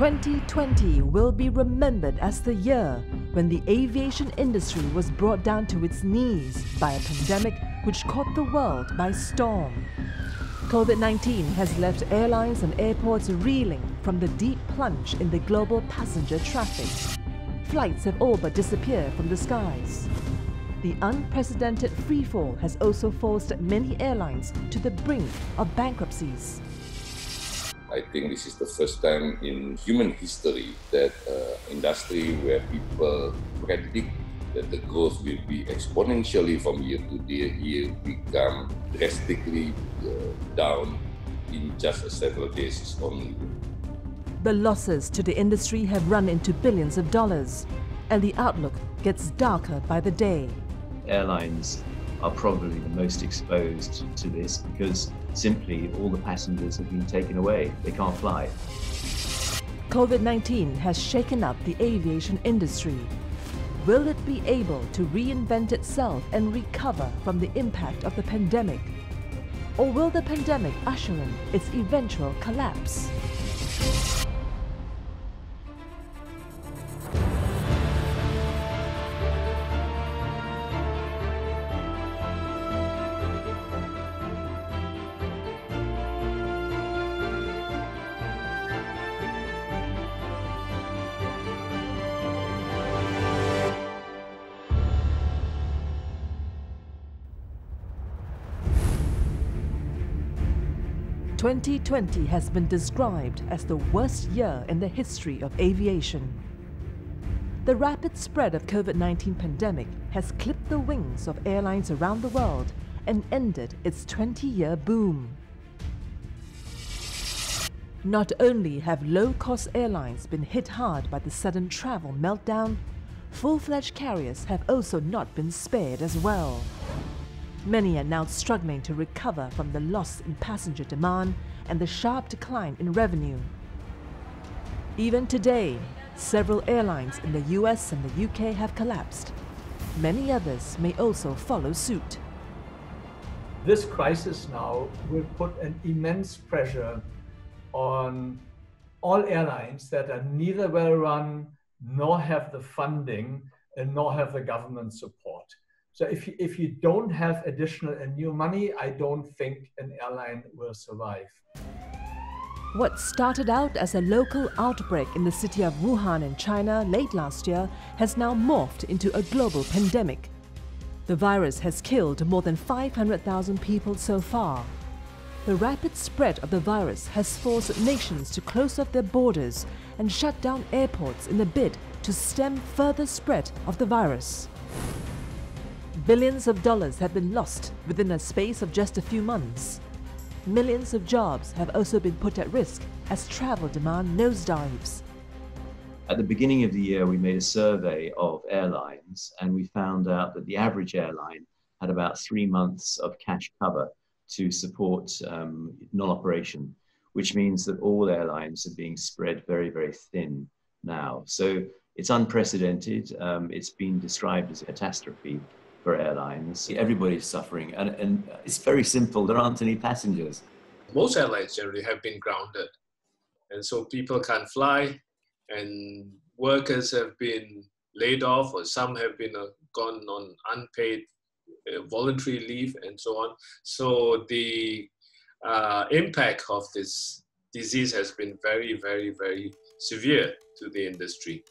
2020 will be remembered as the year when the aviation industry was brought down to its knees by a pandemic which caught the world by storm. COVID-19 has left airlines and airports reeling from the deep plunge in the global passenger traffic. Flights have all but disappeared from the skies. The unprecedented freefall has also forced many airlines to the brink of bankruptcies. I think this is the first time in human history that industry where people predict that the growth will be exponentially from year to year become drastically down in just several days only. The losses to the industry have run into billions of dollars, and the outlook gets darker by the day. Airlines are probably the most exposed to this because simply all the passengers have been taken away. They can't fly. COVID-19 has shaken up the aviation industry. Will it be able to reinvent itself and recover from the impact of the pandemic? Or will the pandemic usher in its eventual collapse? Twenty 2020 has been described as the worst year in the history of aviation. The rapid spread of COVID-19 pandemic has clipped the wings of airlines around the world and ended its 20-year boom. Not only have low-cost airlines been hit hard by the sudden travel meltdown, full-fledged carriers have also not been spared as well. Many are now struggling to recover from the loss in passenger demand and the sharp decline in revenue. Even today, several airlines in the US and the UK have collapsed. Many others may also follow suit. This crisis now will put an immense pressure on all airlines that are neither well run, nor have the funding, and nor have the government support. So if you don't have additional and new money, I don't think an airline will survive. What started out as a local outbreak in the city of Wuhan in China late last year has now morphed into a global pandemic. The virus has killed more than 500,000 people so far. The rapid spread of the virus has forced nations to close off their borders and shut down airports in a bid to stem further spread of the virus. Billions of dollars have been lost within a space of just a few months. Millions of jobs have also been put at risk as travel demand nosedives. At the beginning of the year, we made a survey of airlines, and we found out that the average airline had about 3 months of cash cover to support non-operation, which means that all airlines are being spread very, very thin now. So it's unprecedented. It's been described as a catastrophe for airlines. Everybody's suffering, and it's very simple. There aren't any passengers. Most airlines generally have been grounded, and so people can't fly, and workers have been laid off, or some have been gone on unpaid voluntary leave and so on. So the impact of this disease has been very, very, very severe to the industry.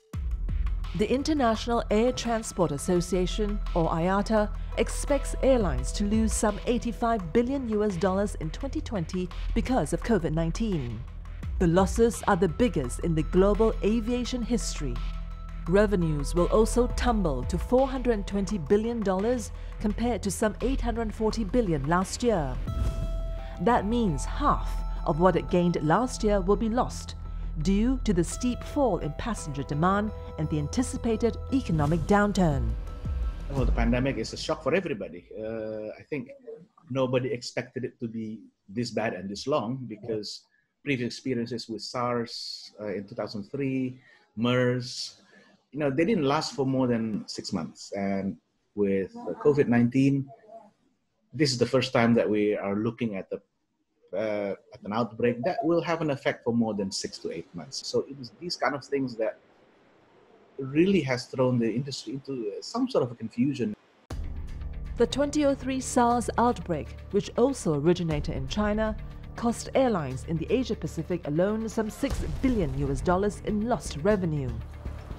The International Air Transport Association, or IATA, expects airlines to lose some $85 billion in 2020 because of COVID-19. The losses are the biggest in the global aviation history. Revenues will also tumble to $420 billion compared to some $840 billion last year. That means half of what it gained last year will be lost, due to the steep fall in passenger demand and the anticipated economic downturn. Well, the pandemic is a shock for everybody. I think nobody expected it to be this bad and this long, because previous experiences with SARS in 2003, MERS, you know, they didn't last for more than 6 months. And with COVID-19, this is the first time that we are looking at the an outbreak, that will have an effect for more than 6 to 8 months. So it is these kind of things that really has thrown the industry into some sort of a confusion. The 2003 SARS outbreak, which also originated in China, cost airlines in the Asia-Pacific alone some $6 billion in lost revenue.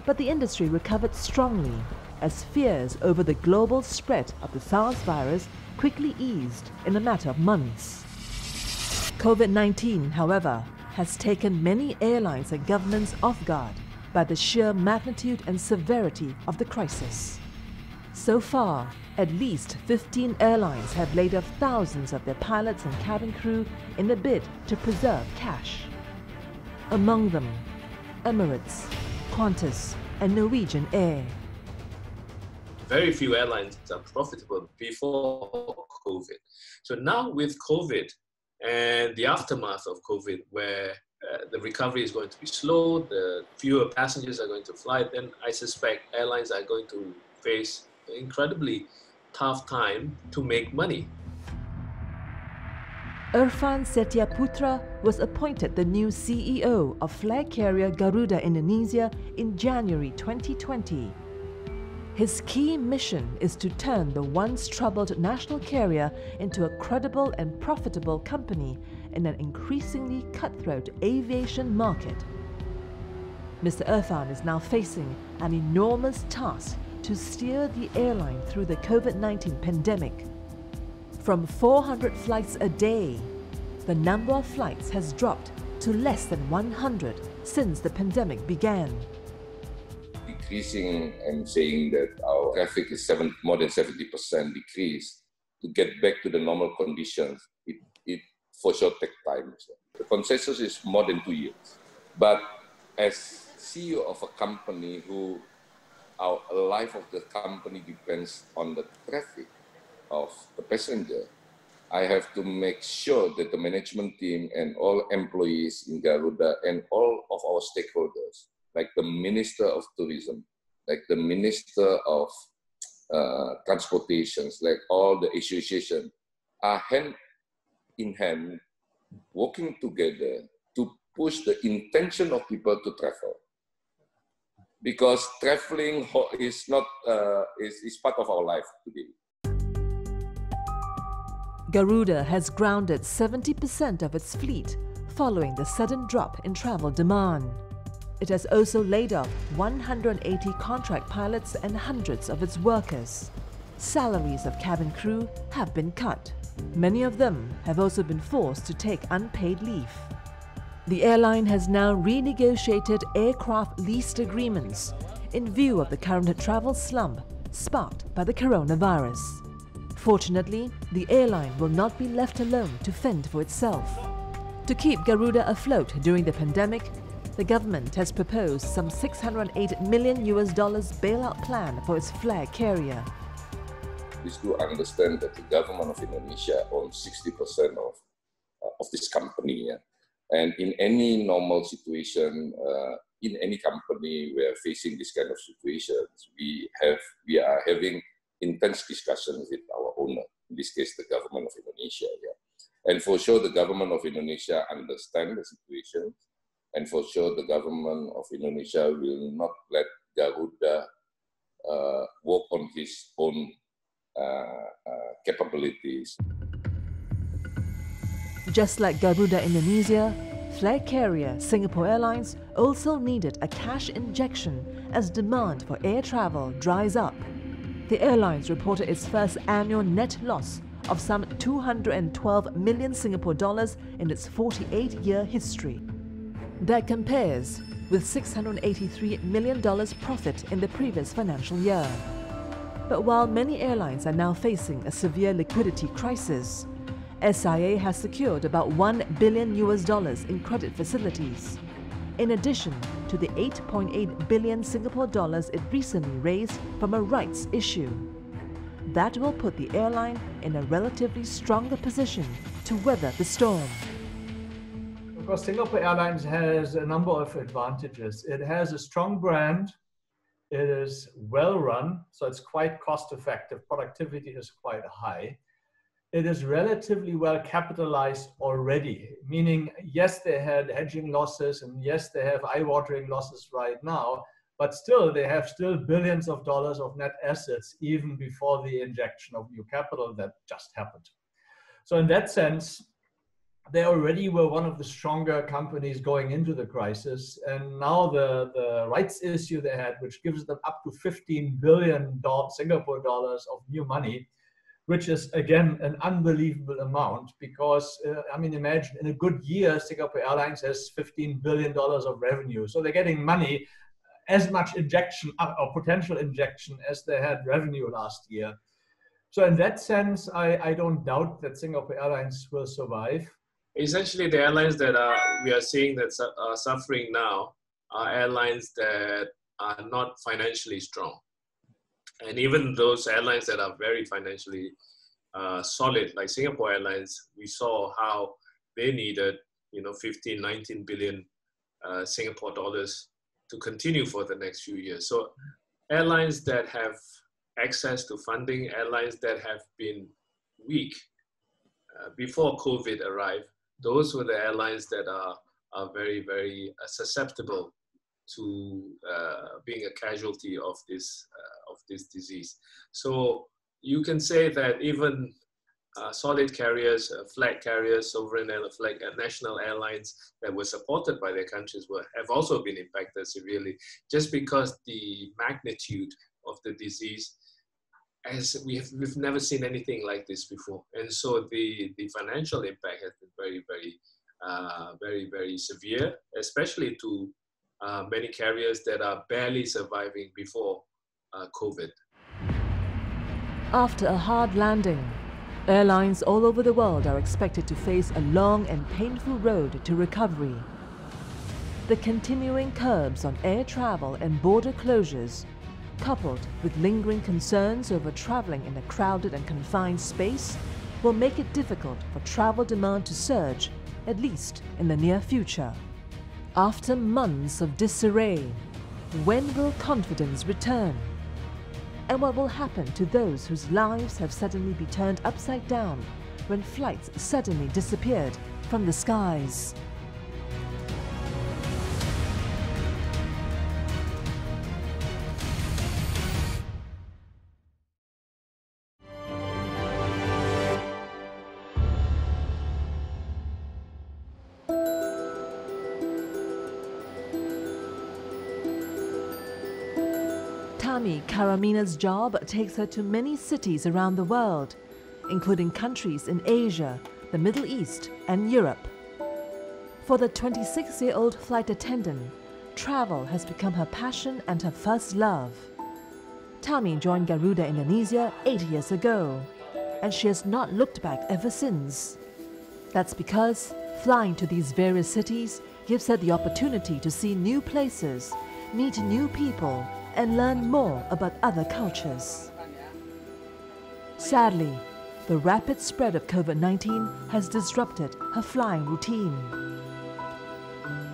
But the industry recovered strongly as fears over the global spread of the SARS virus quickly eased in a matter of months. COVID-19, however, has taken many airlines and governments off guard by the sheer magnitude and severity of the crisis. So far, at least 15 airlines have laid off thousands of their pilots and cabin crew in a bid to preserve cash. Among them, Emirates, Qantas and Norwegian Air. Very few airlines are profitable before COVID. So now with COVID and the aftermath of COVID, where the recovery is going to be slow, the fewer passengers are going to fly, then I suspect airlines are going to face an incredibly tough time to make money. Irfan Setia Putra was appointed the new CEO of flag carrier Garuda Indonesia in January 2020. His key mission is to turn the once troubled national carrier into a credible and profitable company in an increasingly cutthroat aviation market. Mr. Irfan is now facing an enormous task to steer the airline through the COVID-19 pandemic. From 400 flights a day, the number of flights has dropped to less than 100 since the pandemic began. Decreasing, I'm saying that our traffic is more than 70% decrease. To get back to the normal conditions, it for sure takes time. So the consensus is more than 2 years. But as CEO of a company who our life of the company depends on the traffic of the passenger, I have to make sure that the management team and all employees in Garuda and all of our stakeholders, like the Minister of Tourism, like the Minister of Transportations, like all the associations, are hand in hand working together to push the intention of people to travel. Because traveling is not is part of our life today. Garuda has grounded 70% of its fleet following the sudden drop in travel demand. It has also laid off 180 contract pilots and hundreds of its workers. Salaries of cabin crew have been cut. Many of them have also been forced to take unpaid leave. The airline has now renegotiated aircraft lease agreements in view of the current travel slump sparked by the coronavirus. Fortunately, the airline will not be left alone to fend for itself. To keep Garuda afloat during the pandemic, the government has proposed some $608 million bailout plan for its flag carrier. Please do understand that the government of Indonesia owns 60% of this company. Yeah? And in any normal situation, in any company, we are facing this kind of situations. We are having intense discussions with our owner, in this case, the government of Indonesia. Yeah. And for sure, the government of Indonesia understands the situation. And for sure, the government of Indonesia will not let Garuda work on his own capabilities. Just like Garuda Indonesia, flag carrier Singapore Airlines also needed a cash injection as demand for air travel dries up. The airlines reported its first annual net loss of some 212 million Singapore dollars in its 48-year history. That compares with $683 million profit in the previous financial year. But while many airlines are now facing a severe liquidity crisis, SIA has secured about $1 billion in credit facilities, in addition to the 8.8 billion Singapore dollars it recently raised from a rights issue. That will put the airline in a relatively stronger position to weather the storm. Of course, Singapore Airlines has a number of advantages. It has a strong brand, it is well run, so it's quite cost effective, productivity is quite high. it is relatively well capitalized already, meaning yes, they had hedging losses and yes, they have eye-watering losses right now, but still they have still billions of dollars of net assets even before the injection of new capital that just happened. So in that sense, they already were one of the stronger companies going into the crisis. And now the rights issue they had, which gives them up to 15 billion Singapore dollars of new money, which is, again, an unbelievable amount because, I mean, imagine in a good year, Singapore Airlines has $15 billion of revenue. So they're getting money, as much injection or potential injection as they had revenue last year. So in that sense, I don't doubt that Singapore Airlines will survive. Essentially, the airlines that we are seeing that are suffering now are airlines that are not financially strong. And even those airlines that are very financially solid, like Singapore Airlines, we saw how they needed, you know, 15, 19 billion Singapore dollars to continue for the next few years. So airlines that have access to funding, airlines that have been weak before COVID arrived, those were the airlines that are very, very susceptible to being a casualty of this disease. So you can say that even solid carriers, flag carriers, sovereign air, flag, national airlines that were supported by their countries have also been impacted severely, just because the magnitude of the disease, as we've never seen anything like this before. And so the financial impact has been very, very, very, very severe, especially to many carriers that are barely surviving before COVID. After a hard landing, airlines all over the world are expected to face a long and painful road to recovery. The continuing curbs on air travel and border closures, coupled with lingering concerns over traveling in a crowded and confined space, will make it difficult for travel demand to surge, at least in the near future. After months of disarray, when will confidence return? And what will happen to those whose lives have suddenly been turned upside down when flights suddenly disappeared from the skies? Tami Karamina's job takes her to many cities around the world, including countries in Asia, the Middle East and Europe. For the 26-year-old flight attendant, travel has become her passion and her first love. Tami joined Garuda Indonesia 8 years ago, and she has not looked back ever since. That's because flying to these various cities gives her the opportunity to see new places, meet new people, and learn more about other cultures. Sadly, the rapid spread of COVID-19 has disrupted her flying routine.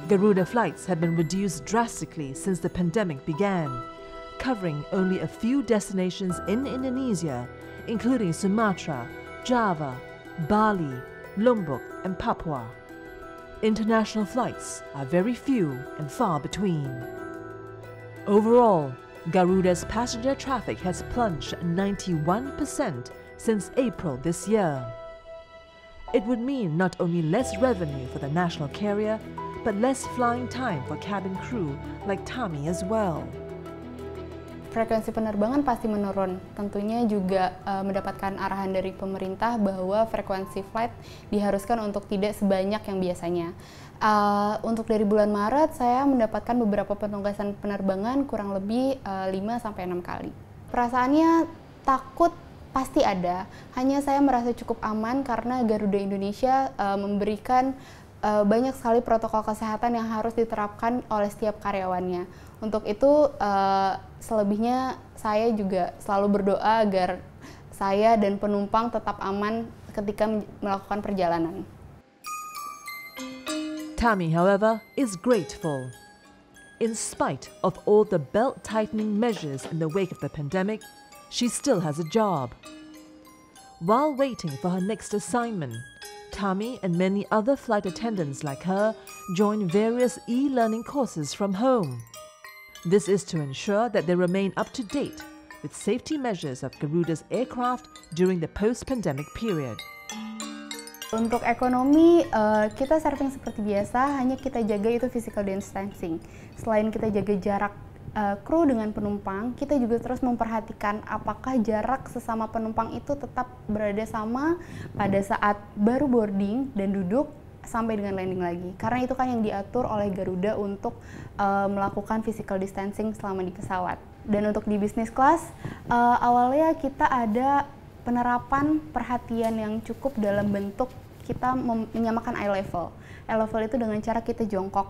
Garuda flights have been reduced drastically since the pandemic began, covering only a few destinations in Indonesia, including Sumatra, Java, Bali, Lombok and Papua. International flights are very few and far between. Overall, Garuda's passenger traffic has plunged 91% since April this year. It would mean not only less revenue for the national carrier, but less flying time for cabin crew like Tami as well. Frekuensi penerbangan pasti menurun. Tentunya juga mendapatkan arahan dari pemerintah bahwa frekuensi flight diharuskan untuk tidak sebanyak yang biasanya. Untuk dari bulan Maret, saya mendapatkan beberapa penugasan penerbangan kurang lebih 5-6 kali. Perasaannya takut pasti ada, hanya saya merasa cukup aman karena Garuda Indonesia memberikan banyak sekali protokol kesehatan yang harus diterapkan oleh setiap karyawannya. Untuk itu, selebihnya saya juga selalu berdoa agar saya dan penumpang tetap aman ketika melakukan perjalanan. Tami, however, is grateful. In spite of all the belt-tightening measures in the wake of the pandemic, she still has a job. while waiting for her next assignment. Tami and many other flight attendants like her join various e-learning courses from home. This is to ensure that they remain up to date with safety measures of Garuda's aircraft during the post-pandemic period. Untuk ekonomi, kita surfing seperti biasa, hanya kita jaga itu physical distancing. Selain kita jaga jarak kru dengan penumpang, kita juga terus memperhatikan apakah jarak sesama penumpang itu tetap berada sama pada saat baru boarding dan duduk sampai dengan landing lagi. Karena itu kan yang diatur oleh Garuda untuk melakukan physical distancing selama di pesawat. Dan untuk di bisnis class, awalnya kita ada penerapan perhatian yang cukup dalam bentuk kita menyamakan eye level. Eye level itu dengan cara kita jongkok.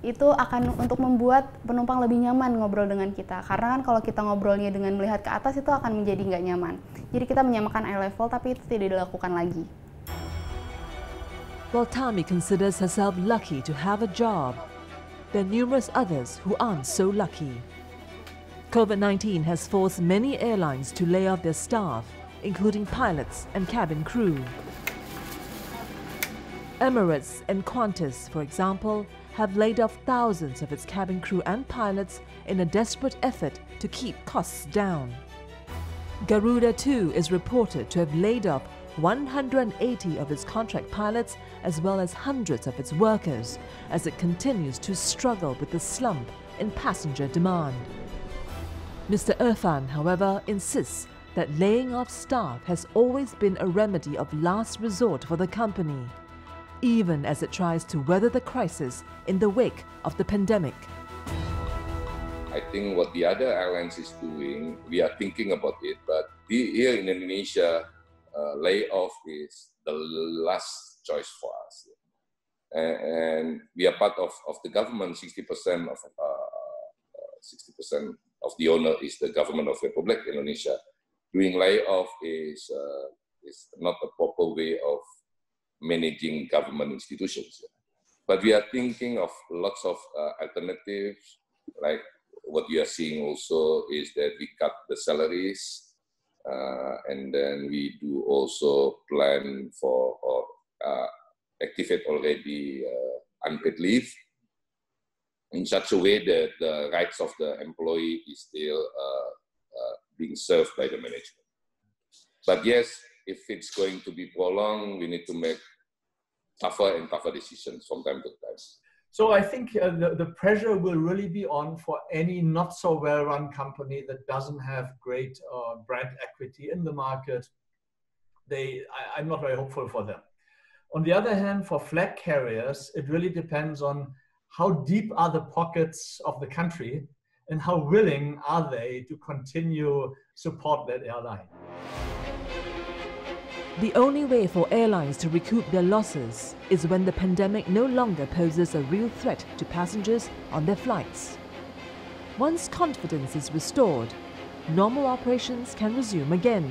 Itu akan untuk membuat penumpang lebih nyaman ngobrol dengan kita. Karena kan kalau kita ngobrolnya dengan melihat ke atas itu akan menjadi nggak nyaman. Jadi kita menyamakan eye level tapi itu tidak dilakukan lagi. While Tami considers herself lucky to have a job, there are numerous others who aren't so lucky. COVID-19 has forced many airlines to lay off their staff, including pilots and cabin crew. Emirates and Qantas, for example, have laid off thousands of its cabin crew and pilots in a desperate effort to keep costs down. Garuda too is reported to have laid off 180 of its contract pilots as well as hundreds of its workers as it continues to struggle with the slump in passenger demand. Mr. Irfan, however, insists that laying off staff has always been a remedy of last resort for the company, even as it tries to weather the crisis in the wake of the pandemic. I think what the other airlines is doing, we are thinking about it, but here in Indonesia, layoff is the last choice for us. And we are part of the government, 60% of 60% of the owner is the government of Republic Indonesia. Doing layoff is not a proper way of managing government institutions. But we are thinking of lots of alternatives, like what you are seeing also is that we cut the salaries, and then we do also plan for or activate already unpaid leave, in such a way that the rights of the employee is still being served by the management. But yes, if it's going to be prolonged, we need to make tougher and tougher decisions from time to time. So I think the pressure will really be on for any not so well-run company that doesn't have great brand equity in the market. I'm not very hopeful for them. On the other hand, for flag carriers, it really depends on how deep are the pockets of the country and how willing are they to continue support that airline. The only way for airlines to recoup their losses is when the pandemic no longer poses a real threat to passengers on their flights. Once confidence is restored, normal operations can resume again.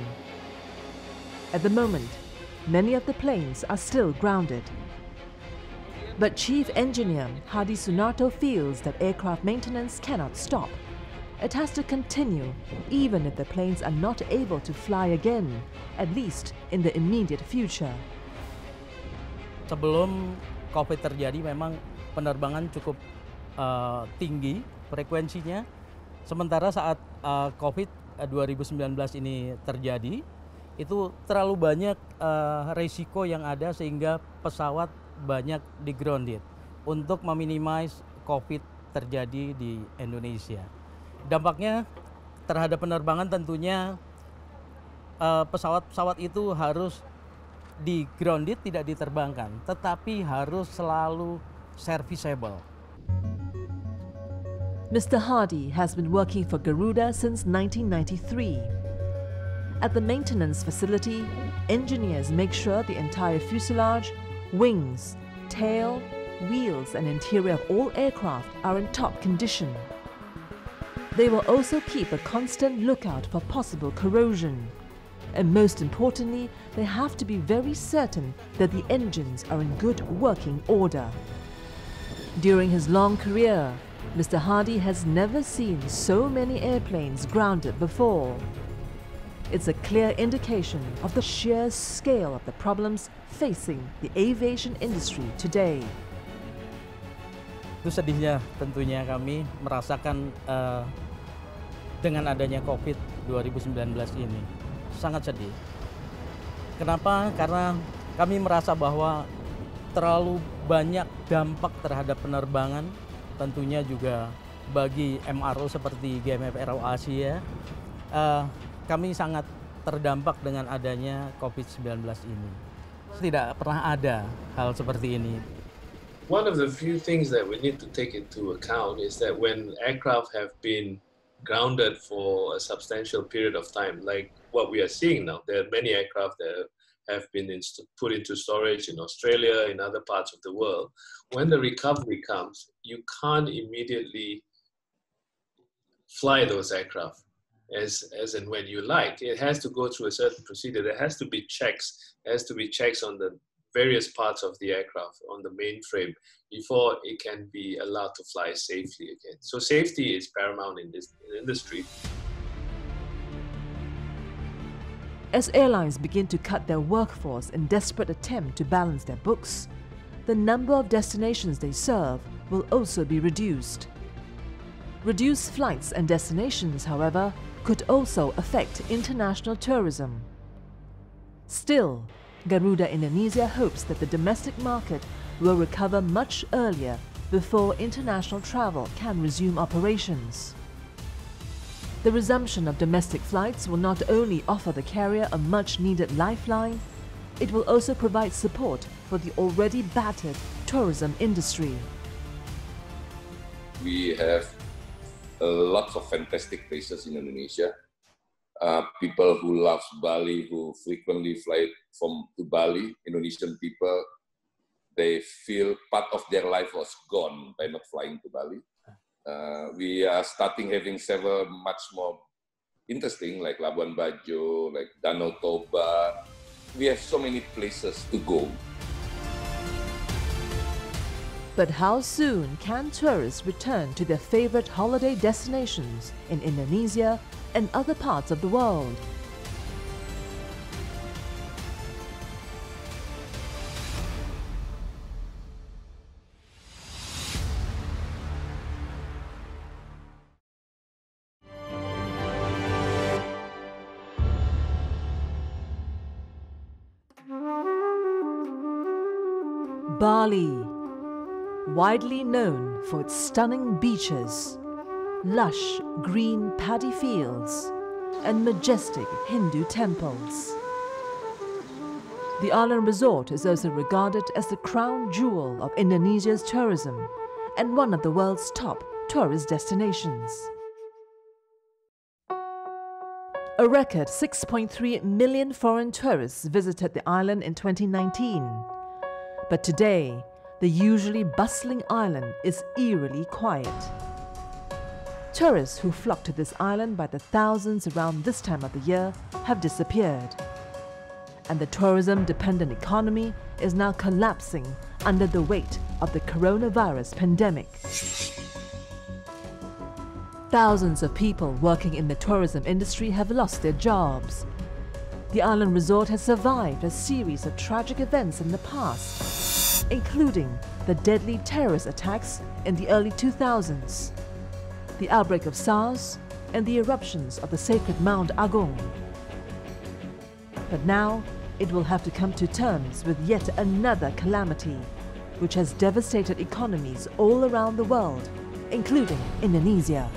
At the moment, many of the planes are still grounded. But Chief Engineer Hadi Sunarto feels that aircraft maintenance cannot stop. It has to continue, even if the planes are not able to fly again, at least in the immediate future. Sebelum COVID terjadi, memang penerbangan cukup tinggi frekuensinya. Sementara saat COVID 2019 ini terjadi, itu terlalu banyak resiko yang ada sehingga pesawat banyak di-grounded untuk meminimais COVID terjadi di Indonesia. Dampaknya terhadap penerbangan tentunya pesawat-pesawat itu harus di-grounded, tidak diterbangkan, tetapi harus selalu serviceable. Mr. Hadi has been working for Garuda since 1993. At the maintenance facility, engineers make sure the entire fuselage, wings, tail, wheels and interior of all aircraft are in top condition. They will also keep a constant lookout for possible corrosion. And most importantly, they have to be very certain that the engines are in good working order. During his long career, Mr. Hadi has never seen so many airplanes grounded before. It's a clear indication of the sheer scale of the problems facing the aviation industry today. Itu sedihnya tentunya kami merasakan dengan adanya COVID-19 ini. Sangat sedih. Kenapa? Karena kami merasa bahwa terlalu banyak dampak terhadap penerbangan, tentunya juga bagi MRO seperti GMFRO Asia. Kami sangat terdampak dengan adanya COVID-19 ini. Tidak pernah ada hal seperti ini. One of the few things that we need to take into account is that when aircraft have been grounded for a substantial period of time, like what we are seeing now, there are many aircraft that have been put into storage in Australia, in other parts of the world. When the recovery comes, you can't immediately fly those aircraft as and when you like. It has to go through a certain procedure. There has to be checks. There has to be checks on the various parts of the aircraft, on the mainframe, before it can be allowed to fly safely again. So safety is paramount in this industry. As airlines begin to cut their workforce in desperate attempt to balance their books, the number of destinations they serve will also be reduced. Reduced flights and destinations, however, could also affect international tourism. Still, Garuda Indonesia hopes that the domestic market will recover much earlier before international travel can resume operations. The resumption of domestic flights will not only offer the carrier a much-needed lifeline, it will also provide support for the already battered tourism industry. We have lots of fantastic places in Indonesia. People who love Bali, who frequently fly to Bali, Indonesian people, they feel part of their life was gone by not flying to Bali. We are starting having several much more interesting, like Labuan Bajo, like Danau Toba. We have so many places to go. But how soon can tourists return to their favorite holiday destinations in Indonesia and other parts of the world? Bali, widely known for its stunning beaches, lush green paddy fields and majestic Hindu temples. The island resort is also regarded as the crown jewel of Indonesia's tourism and one of the world's top tourist destinations. A record 6.3 million foreign tourists visited the island in 2019. But today, the usually bustling island is eerily quiet. Tourists who flock to this island by the thousands around this time of the year have disappeared. And the tourism-dependent economy is now collapsing under the weight of the coronavirus pandemic. Thousands of people working in the tourism industry have lost their jobs. The island resort has survived a series of tragic events in the past, including the deadly terrorist attacks in the early 2000s, the outbreak of SARS and the eruptions of the sacred Mount Agung. But now it will have to come to terms with yet another calamity, which has devastated economies all around the world, including Indonesia.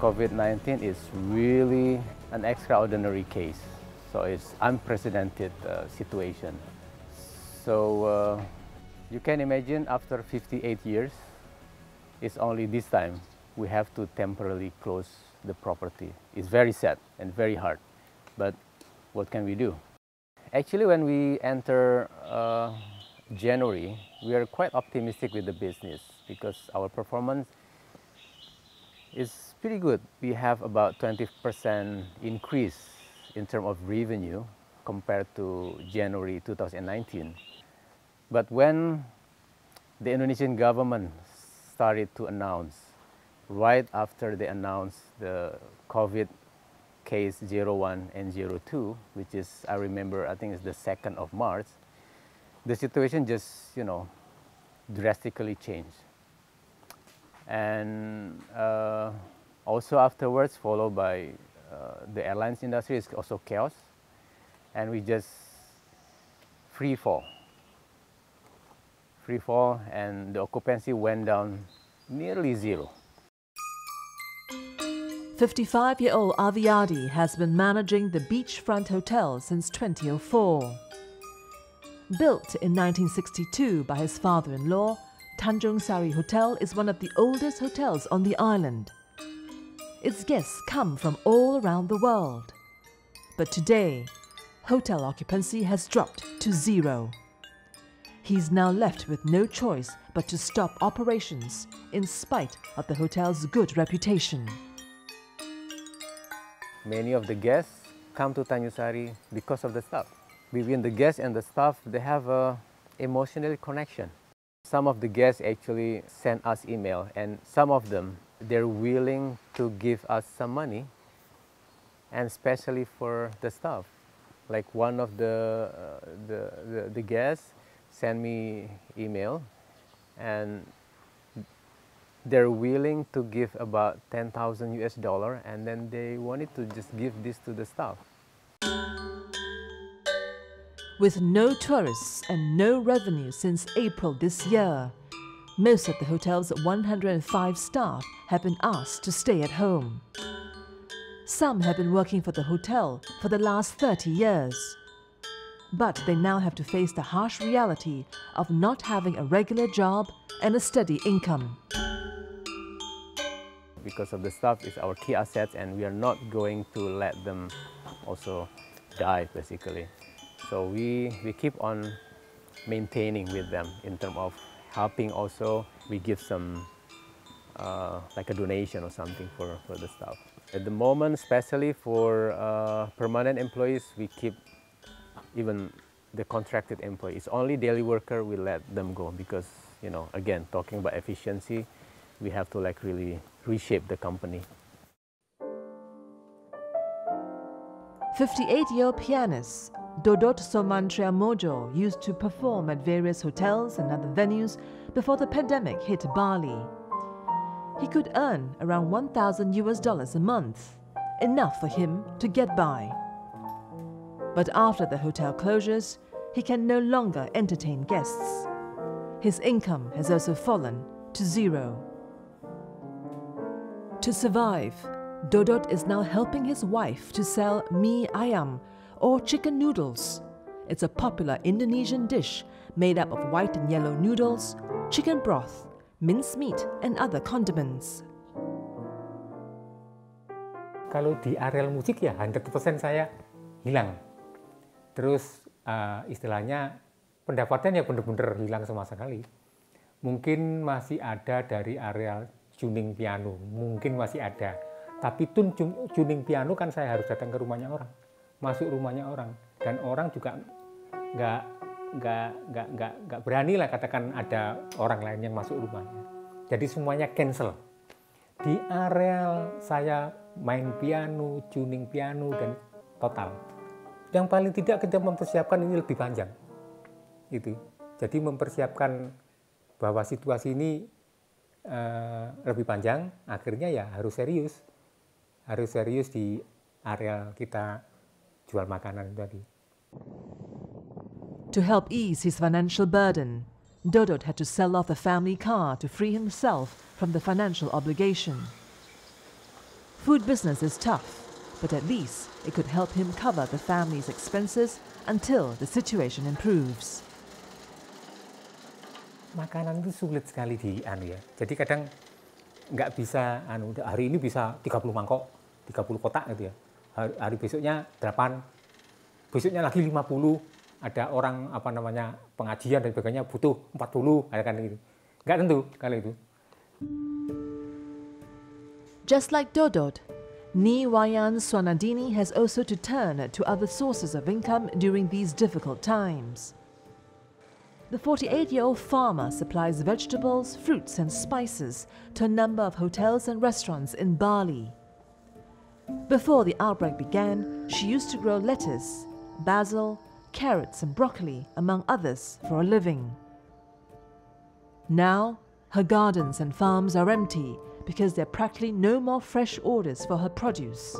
COVID-19 is really an extraordinary case, so it's unprecedented situation. So you can imagine after 58 years, it's only this time we have to temporarily close the property. It's very sad and very hard, but what can we do? Actually, when we enter January, we are quite optimistic with the business because our performance is pretty good. We have about 20% increase in terms of revenue compared to January 2019. But when the Indonesian government started to announce, right after they announced the COVID case 01 and 02, which is, I remember, I think it's the 2nd of March, the situation just, you know, drastically changed. And also afterwards, followed by the airlines industry is also chaos, and we just free fall, and the occupancy went down nearly zero. 55-year-old Aviadi has been managing the beachfront hotel since 2004. Built in 1962 by his father-in-law, Tanjung Sari Hotel is one of the oldest hotels on the island. Its guests come from all around the world. But today, hotel occupancy has dropped to zero. He's now left with no choice but to stop operations in spite of the hotel's good reputation. Many of the guests come to Tanjung Sari because of the staff. Between the guests and the staff, they have an emotional connection. Some of the guests actually send us email, and some of them, they're willing to give us some money, and especially for the staff. Like one of the guests sent me email, and they're willing to give about $10,000 US, and then they wanted to just give this to the staff. With no tourists and no revenue since April this year, most of the hotel's 105 staff have been asked to stay at home. Some have been working for the hotel for the last 30 years. But they now have to face the harsh reality of not having a regular job and a steady income. Because of the staff is our key assets, and we are not going to let them also die, basically. So we keep on maintaining with them in terms of helping also. We give some, like a donation or something for the staff. At the moment, especially for permanent employees, we keep even the contracted employees. Only daily worker, we let them go because, you know, again, talking about efficiency, we have to like really reshape the company. 58-year-old pianist Dodot Somantriamojo used to perform at various hotels and other venues before the pandemic hit Bali. He could earn around $1,000 a month, enough for him to get by. But after the hotel closures, he can no longer entertain guests. His income has also fallen to zero. To survive, Dodot is now helping his wife to sell mie ayam, or chicken noodles. It's a popular Indonesian dish made up of white and yellow noodles, chicken broth, mincemeat, and other condiments. Kalau di areal musik ya 100% saya hilang. Terus istilahnya pendapatan ya benar-benar hilang sama sekali. Mungkin masih ada dari areal tuning piano, mungkin masih ada. Tapi tuning piano kan saya harus datang ke rumahnya orang, masuk rumahnya orang, dan orang juga nggak berani lah katakan ada orang lain yang masuk rumahnya. Jadi semuanya cancel. Di areal saya main piano, tuning piano, dan total. Yang paling tidak kita mempersiapkan ini lebih panjang. Itu. Jadi mempersiapkan bahwa situasi ini lebih panjang, akhirnya ya harus serius di areal kita jual makanan tadi. To help ease his financial burden, Dodot had to sell off the family car to free himself from the financial obligation. Food business is tough, but at least it could help him cover the family's expenses until the situation improves. Makanan itu sulit sekali di ya. Jadi kadang nggak bisa hari ini bisa 30 mangkok, 30 kotak gitu ya. Hari besoknya 8, besoknya lagi 50, ada orang pengajian dan sebagainya butuh 40, kan gitu. Nggak tentu kalau itu. Just like Dodot, Ni Wayan Swanadini has also to turn to other sources of income during these difficult times. The 48-year-old farmer supplies vegetables, fruits and spices to a number of hotels and restaurants in Bali. Before the outbreak began, she used to grow lettuce, basil, carrots and broccoli, among others, for a living. Now, her gardens and farms are empty because there are practically no more fresh orders for her produce.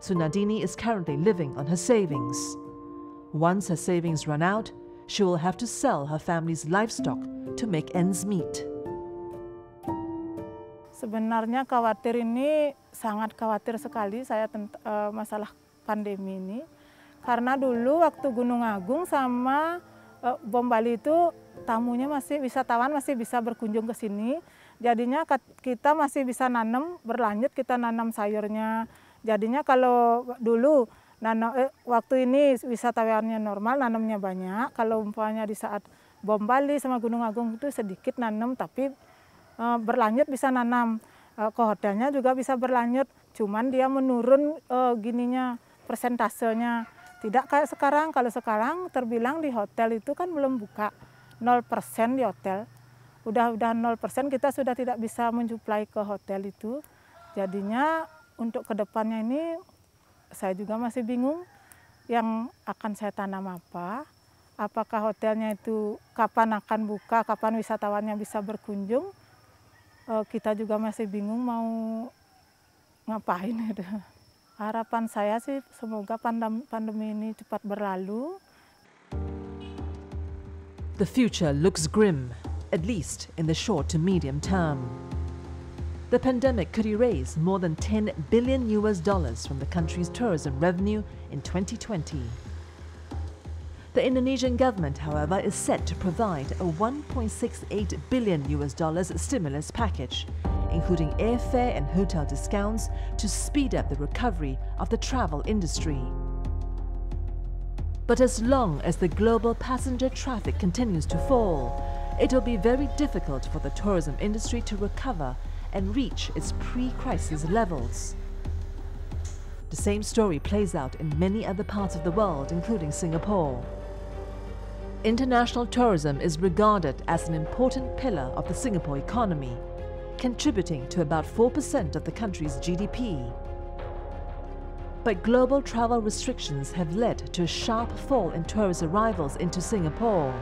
Sunadini is currently living on her savings. Once her savings run out, she will have to sell her family's livestock to make ends meet. Sebenarnya khawatir ini sangat khawatir sekali saya tentang masalah pandemi ini. Karena dulu waktu Gunung Agung sama bom Bali itu tamunya masih wisatawan masih bisa berkunjung ke sini. Jadinya kita masih bisa nanam, berlanjut kita nanam sayurnya. Jadinya kalau dulu waktu ini wisatawannya normal, nanamnya banyak. Kalau umpamanya di saat bom Bali sama Gunung Agung itu sedikit nanam tapi berlanjut bisa nanam. Kohodannya juga bisa berlanjut, cuman dia menurun gininya persentasenya. Tidak kayak sekarang, kalau sekarang terbilang di hotel itu kan belum buka, 0% di hotel. Udah 0% kita sudah tidak bisa mensuplai ke hotel itu. Jadinya untuk kedepannya ini saya juga masih bingung yang akan saya tanam apa. Apakah hotelnya itu kapan akan buka, kapan wisatawannya bisa berkunjung. Kita juga masih bingung mau ngapain itu. Harapan saya sih semoga pandemi ini cepat berlalu. The future looks grim, at least in the short to medium term. The pandemic could erase more than $10 billion from the country's tourism revenue in 2020. The Indonesian government, however, is set to provide a $1.68 billion stimulus package, including airfare and hotel discounts, to speed up the recovery of the travel industry. But as long as the global passenger traffic continues to fall, it will be very difficult for the tourism industry to recover and reach its pre-crisis levels. The same story plays out in many other parts of the world, including Singapore. International tourism is regarded as an important pillar of the Singapore economy, contributing to about 4% of the country's GDP. But global travel restrictions have led to a sharp fall in tourist arrivals into Singapore.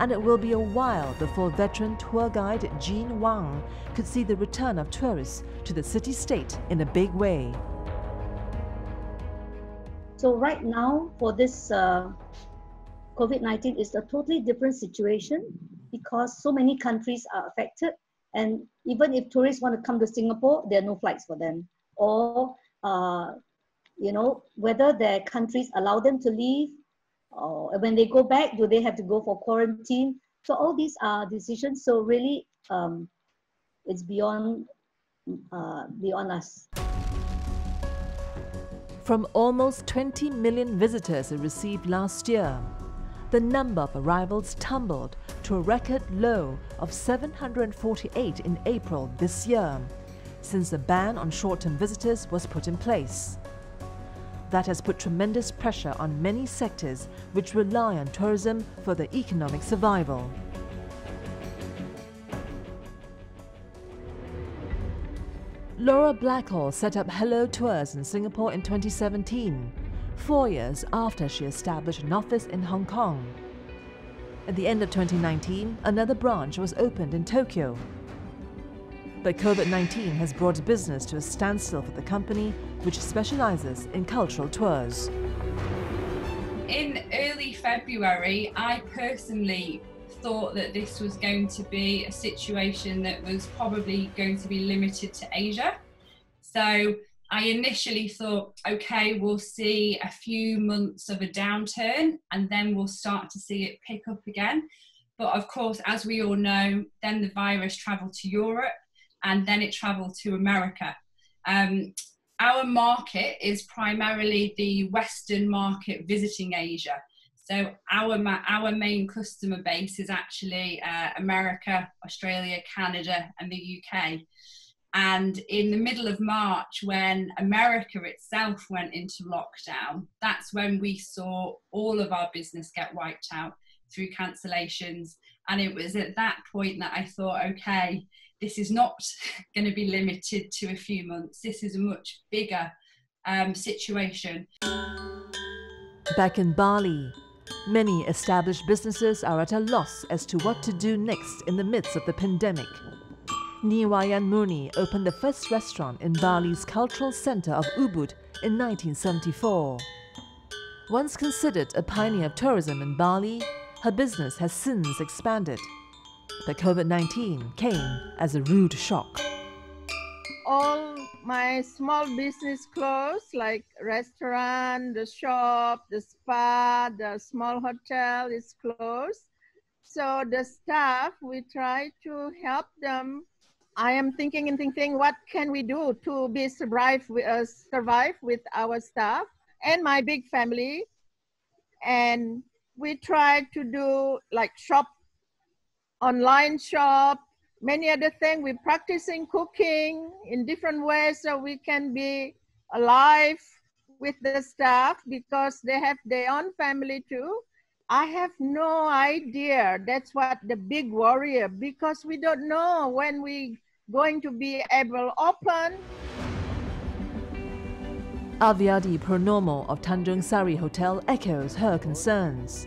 And it will be a while before veteran tour guide Jean Wang could see the return of tourists to the city-state in a big way. So right now, for this COVID-19, it's a totally different situation because so many countries are affected. And even if tourists want to come to Singapore, there are no flights for them. Or, you know, whether their countries allow them to leave, or when they go back, do they have to go for quarantine? So all these are decisions. So really, it's beyond us. From almost 20 million visitors it received last year, the number of arrivals tumbled to a record low of 748 in April this year, since the ban on short-term visitors was put in place. That has put tremendous pressure on many sectors which rely on tourism for their economic survival. Laura Blackhall set up Hello! Tours in Singapore in 2017, 4 years after she established an office in Hong Kong. At the end of 2019, another branch was opened in Tokyo. But COVID-19 has brought business to a standstill for the company, which specializes in cultural tours. In early February, I personally thought that this was going to be a situation that was probably going to be limited to Asia. So I initially thought, okay, we'll see a few months of a downturn and then we'll start to see it pick up again. But of course, as we all know, then the virus traveled to Europe, and then it traveled to America. Our market is primarily the Western market visiting Asia. So our main customer base is actually America, Australia, Canada, and the UK. And in the middle of March, when America itself went into lockdown, that's when we saw all of our business get wiped out through cancellations And it was at that point that I thought, okay, this is not going to be limited to a few months. This is a much bigger situation. Back in Bali, many established businesses are at a loss as to what to do next in the midst of the pandemic. Niwayan Muni opened the first restaurant in Bali's cultural centre of Ubud in 1974. Once considered a pioneer of tourism in Bali, her business has since expanded. But COVID-19 came as a rude shock. All my small business closed, like restaurant, the shop, the spa, the small hotel is closed. So the staff, we try to help them. I am thinking and thinking, what can we do to be survive with our staff and my big family? And we try to do like shop, online shop, many other things. We're practicing cooking in different ways so we can be alive with the staff because they have their own family too. I have no idea. That's what the big worry, because we don't know when we're going to be able to open. Aviadi Purnomo of Tanjung Sari Hotel echoes her concerns.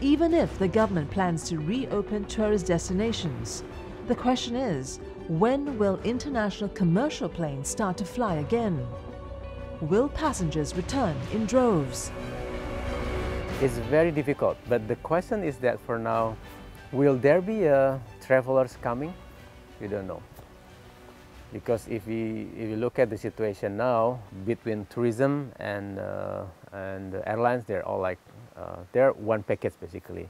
Even if the government plans to reopen tourist destinations, the question is, when will international commercial planes start to fly again? Will passengers return in droves? It's very difficult, but the question is that for now, will there be travelers coming? We don't know. Because if you look at the situation now, between tourism and the airlines, they're all like, they're one package basically.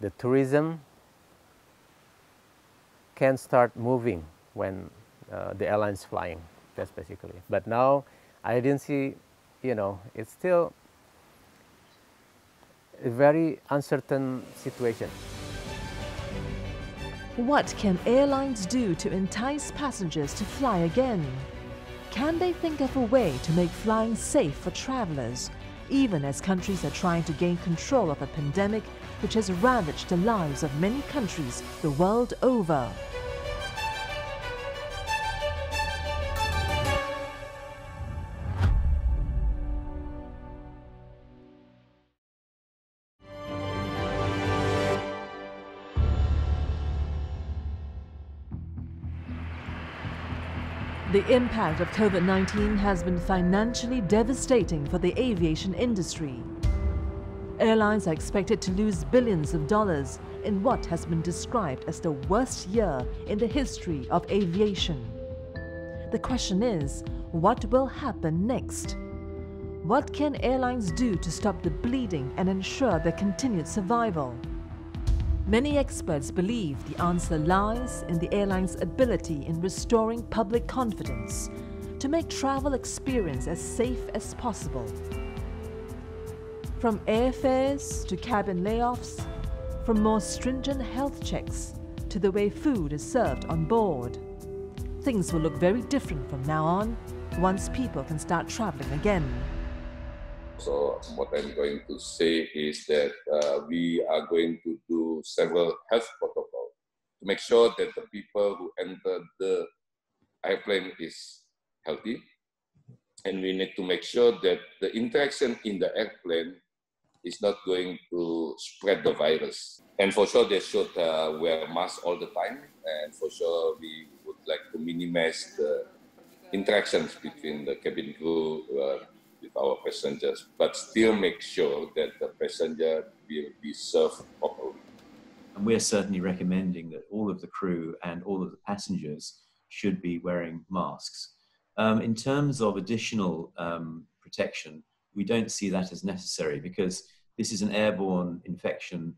The tourism can start moving when the airline's flying, that's basically. But now, I didn't see, you know, it's still a very uncertain situation. What can airlines do to entice passengers to fly again? Can they think of a way to make flying safe for travelers, even as countries are trying to gain control of a pandemic which has ravaged the lives of many countries the world over? The impact of COVID-19 has been financially devastating for the aviation industry. Airlines are expected to lose billions of dollars in what has been described as the worst year in the history of aviation. The question is, what will happen next? What can airlines do to stop the bleeding and ensure their continued survival? Many experts believe the answer lies in the airline's ability in restoring public confidence to make travel experience as safe as possible. From airfares to cabin layoffs, from more stringent health checks to the way food is served on board, things will look very different from now on once people can start traveling again. So what I'm going to say is that we are going to do several health protocols to make sure that the people who enter the airplane is healthy. And we need to make sure that the interaction in the airplane is not going to spread the virus. And for sure they should wear masks all the time. And for sure we would like to minimize the interactions between the cabin crew with our passengers, but still make sure that the passenger will be served properly. And we're certainly recommending that all of the crew and all of the passengers should be wearing masks. In terms of additional protection, we don't see that as necessary because this is an airborne infection.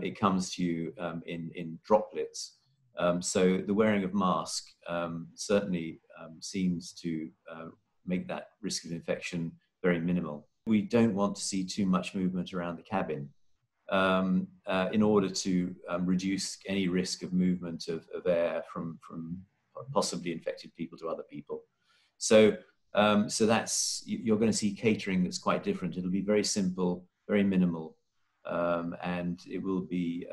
It comes to you in droplets. So the wearing of mask certainly seems to make that risk of infection very minimal. We don't want to see too much movement around the cabin in order to reduce any risk of movement of air from possibly infected people to other people. So, that's, you're going to see catering that's quite different. It'll be very simple, very minimal, and it will be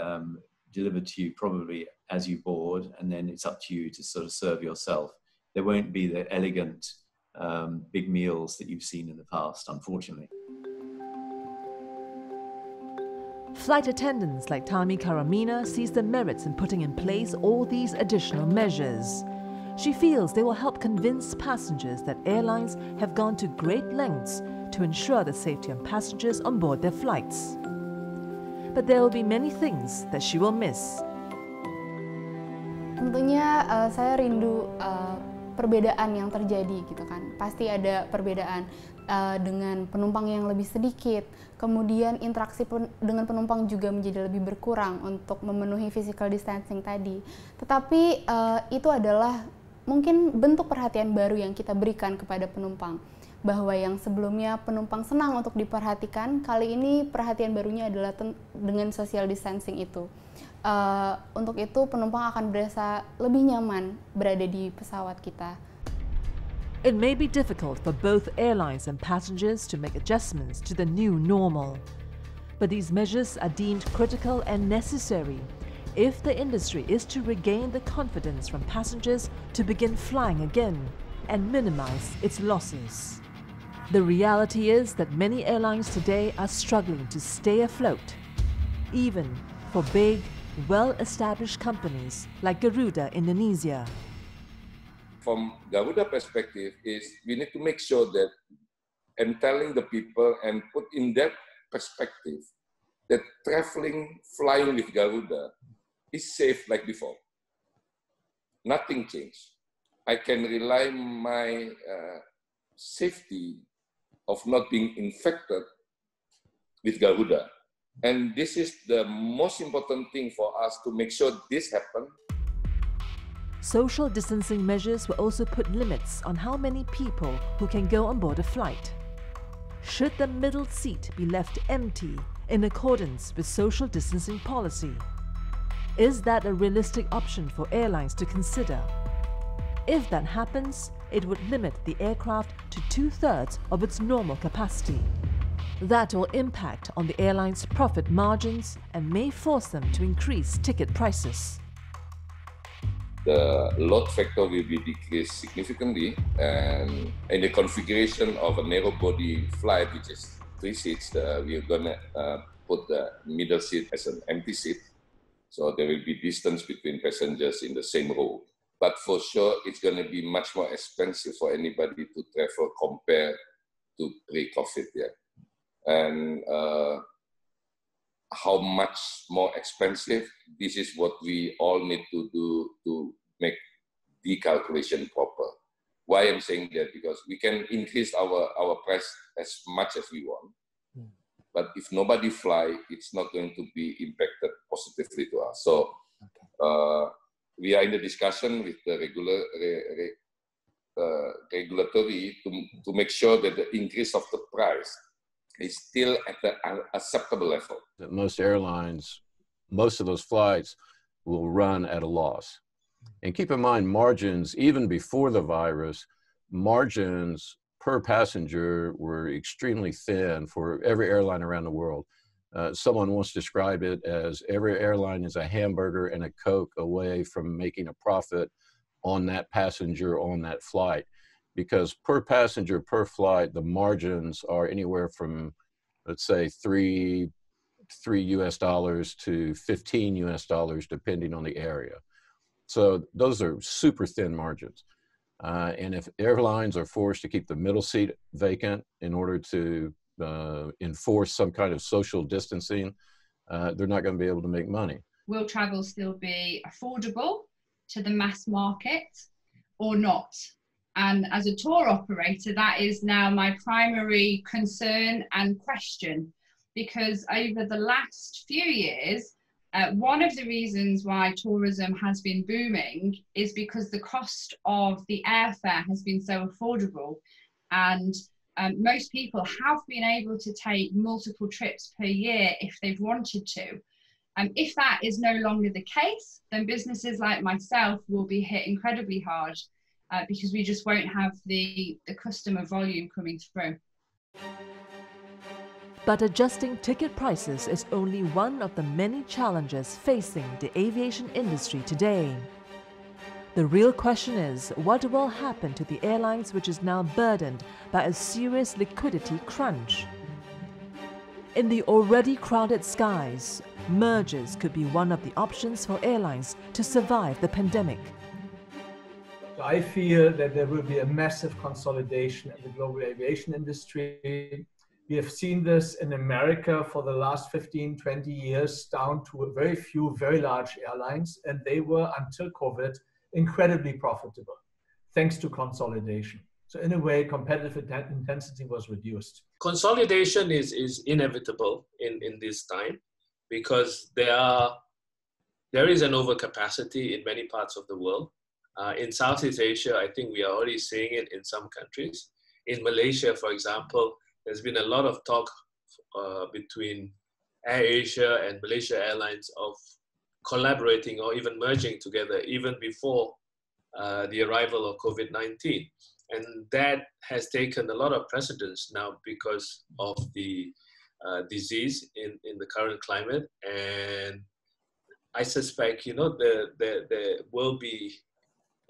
delivered to you probably as you board, and then it's up to you to sort of serve yourself. There won't be the elegant big meals that you've seen in the past, unfortunately. Flight attendants like Tami Karamina sees the merits in putting in place all these additional measures. She feels they will help convince passengers that airlines have gone to great lengths to ensure the safety of passengers on board their flights. But there will be many things that she will miss. Tentunya saya rindu perbedaan yang terjadi gitu kan. Pasti ada perbedaan dengan penumpang yang lebih sedikit. Kemudian interaksi dengan penumpang juga menjadi lebih berkurang untuk memenuhi physical distancing tadi. Tetapi itu adalah mungkin bentuk perhatian baru yang kita berikan kepada penumpang. Bahwa yang sebelumnya penumpang senang untuk diperhatikan, kali ini perhatian barunya adalah dengan social distancing itu. Untuk itu penumpang akan berasa lebih nyaman berada di pesawat kita. It may be difficult for both airlines and passengers to make adjustments to the new normal. But these measures are deemed critical and necessary if the industry is to regain the confidence from passengers to begin flying again and minimize its losses. The reality is that many airlines today are struggling to stay afloat, even for big, well-established companies like Garuda Indonesia. From Garuda perspective is we need to make sure that and telling the people and put in that perspective that traveling, flying with Garuda is safe like before. Nothing changed. I can rely my safety of not being infected with Garuda. And this is the most important thing for us to make sure this happens. Social distancing measures will also put limits on how many people who can go on board a flight. Should the middle seat be left empty in accordance with social distancing policy? Is that a realistic option for airlines to consider? If that happens, it would limit the aircraft to 2/3 of its normal capacity. That will impact on the airline's profit margins and may force them to increase ticket prices. The load factor will be decreased significantly, and in the configuration of a narrow body flight, which is 3 seats, we're gonna put the middle seat as an empty seat. So there will be distance between passengers in the same row. But for sure, it's gonna be much more expensive for anybody to travel compared to pre-COVID, yeah. And how much more expensive, this is what we all need to do to make the calculation proper. Why I'm saying that? Because we can increase our price as much as we want, but if nobody fly, it's not going to be impacted positively to us. So we are in the discussion with the regulatory to make sure that the increase of the price is still at the acceptable level. Most airlines, most of those flights will run at a loss. And keep in mind, margins, even before the virus, margins per passenger were extremely thin for every airline around the world. Someone once described it as every airline is a hamburger and a Coke away from making a profit on that passenger on that flight. Because per passenger, per flight, the margins are anywhere from, let's say, $3 US to $15 US, depending on the area. So those are super thin margins. And if airlines are forced to keep the middle seat vacant in order to enforce some kind of social distancing, they're not going to be able to make money. Will travel still be affordable to the mass market or not? And as a tour operator, that is now my primary concern and question, because over the last few years, one of the reasons why tourism has been booming is because the cost of the airfare has been so affordable, and most people have been able to take multiple trips per year if they've wanted to. If that is no longer the case, then businesses like myself will be hit incredibly hard. Because we just won't have the customer volume coming through. But adjusting ticket prices is only one of the many challenges facing the aviation industry today. The real question is, what will happen to the airlines which is now burdened by a serious liquidity crunch? In the already crowded skies, mergers could be one of the options for airlines to survive the pandemic. I fear that there will be a massive consolidation in the global aviation industry. We have seen this in America for the last 15, 20 years, down to a very few very large airlines, and they were, until COVID, incredibly profitable, thanks to consolidation. So in a way, competitive intensity was reduced. Consolidation is inevitable in this time, because there is an overcapacity in many parts of the world. In Southeast Asia, I think we are already seeing it in some countries. In Malaysia, for example, there's been a lot of talk between Air Asia and Malaysia Airlines of collaborating or even merging together, even before the arrival of COVID-19. And that has taken a lot of precedence now because of the disease in the current climate. And I suspect, you know, there will be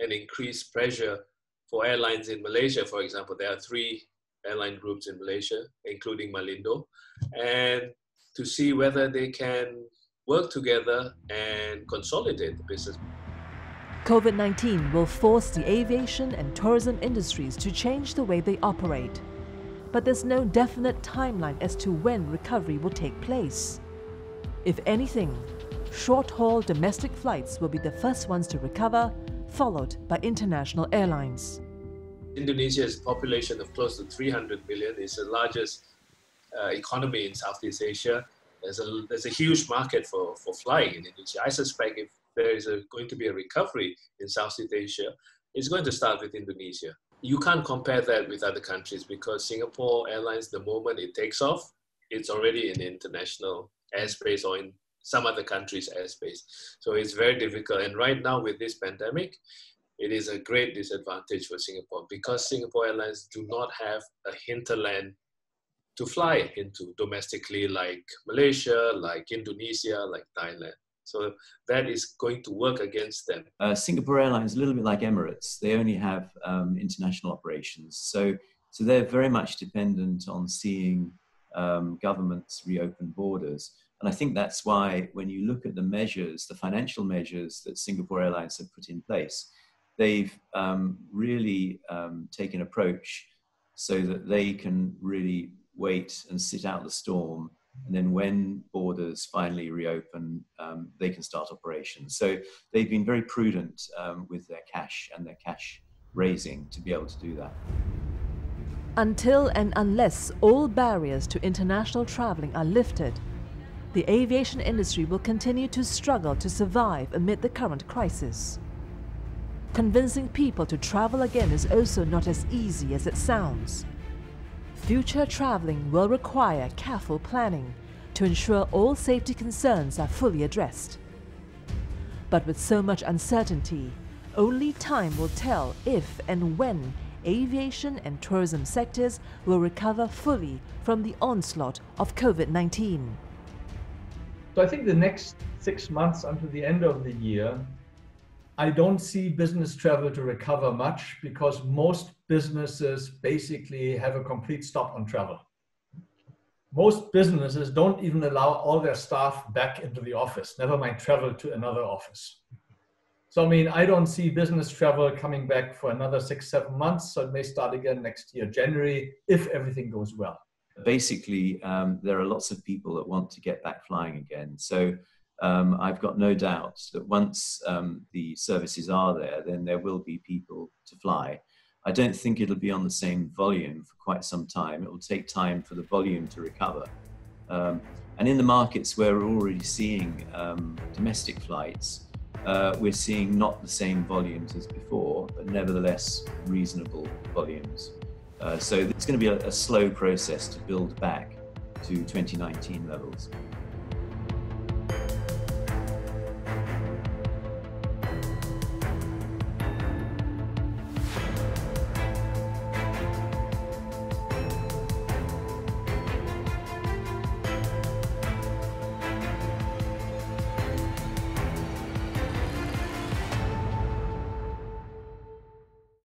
an increased pressure for airlines in Malaysia, for example. There are 3 airline groups in Malaysia, including Malindo, and to see whether they can work together and consolidate the business. COVID-19 will force the aviation and tourism industries to change the way they operate. But there's no definite timeline as to when recovery will take place. If anything, short-haul domestic flights will be the first ones to recover, followed by international airlines. Indonesia's population of close to 300 million is the largest economy in Southeast Asia. There's a huge market for flying in Indonesia. I suspect if there is going to be a recovery in Southeast Asia, it's going to start with Indonesia. You can't compare that with other countries, because Singapore Airlines, the moment it takes off, it's already in international airspace or in some other countries' airspace. So it's very difficult. And right now with this pandemic, it is a great disadvantage for Singapore, because Singapore Airlines do not have a hinterland to fly into domestically, like Malaysia, like Indonesia, like Thailand. So that is going to work against them. Singapore Airlines, a little bit like Emirates, they only have international operations. So they're very much dependent on seeing governments reopen borders. And I think that's why when you look at the measures, the financial measures that Singapore Airlines have put in place, they've really taken an approach so that they can really wait and sit out the storm. And then when borders finally reopen, they can start operations. So they've been very prudent with their cash and their cash raising to be able to do that. Until and unless all barriers to international traveling are lifted, the aviation industry will continue to struggle to survive amid the current crisis. Convincing people to travel again is also not as easy as it sounds. Future traveling will require careful planning to ensure all safety concerns are fully addressed. But with so much uncertainty, only time will tell if and when aviation and tourism sectors will recover fully from the onslaught of COVID-19. So I think the next 6 months until the end of the year, I don't see business travel to recover much, because most businesses basically have a complete stop on travel. Most businesses don't even allow all their staff back into the office, never mind travel to another office. So, I mean, I don't see business travel coming back for another 6-7 months, so it may start again next year, January, if everything goes well. Basically, there are lots of people that want to get back flying again. So I've got no doubt that once the services are there, then there will be people to fly. I don't think it'll be on the same volume for quite some time. It will take time for the volume to recover. And in the markets where we're already seeing domestic flights, we're seeing not the same volumes as before, but nevertheless reasonable volumes. So it's going to be a slow process to build back to 2019 levels.